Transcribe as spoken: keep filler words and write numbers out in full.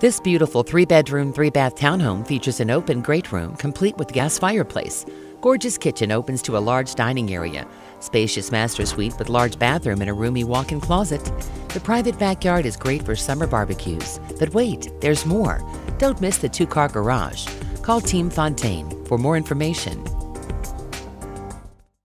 This beautiful three-bedroom, three-bath townhome features an open great room complete with gas fireplace. Gorgeous kitchen opens to a large dining area, spacious master suite with large bathroom and a roomy walk-in closet. The private backyard is great for summer barbecues. But wait, there's more. Don't miss the two-car garage. Call Team Fontyn for more information.